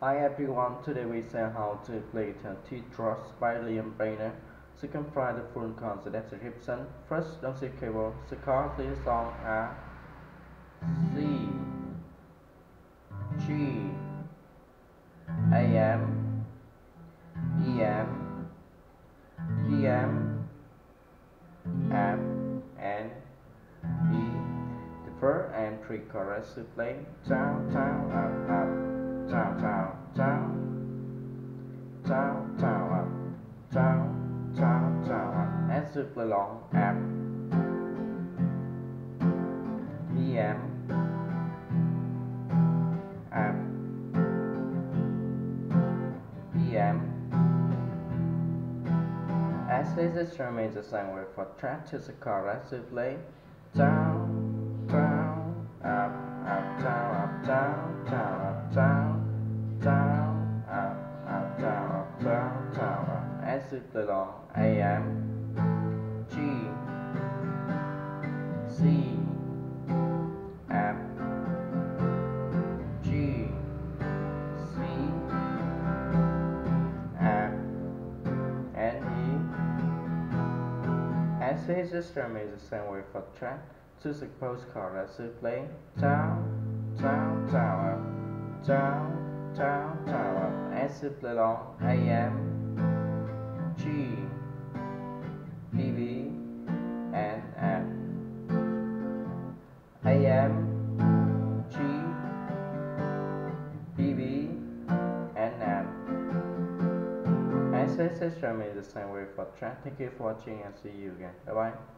Hi everyone, today we see how to play the Teardrops by Liam Payne. So you can find the full concert at the Gibson. First, don't see cable. So call the song are C, G, AM, EM, PM, F, and E. The first and three chords to play. Down, down, up, up. Down, down, down, down, down, up, down, down, down, up, and super long F, EM, F, PM. As this instrument is the same way for track to the chorus to play down, down, up, up, down, up, down, down, up, down. Down, up, down, up, down, down, up, and super long AM, G, C, F, G, C, F, and E. As his instrument is the same way for track, to suppose chords to play down, down, down, up, down. Down, down, up, and simply long AM, G, BB, and F. AM, G, BB, and F. And this instrument is the same way for track. Thank you for watching and see you again. Bye bye.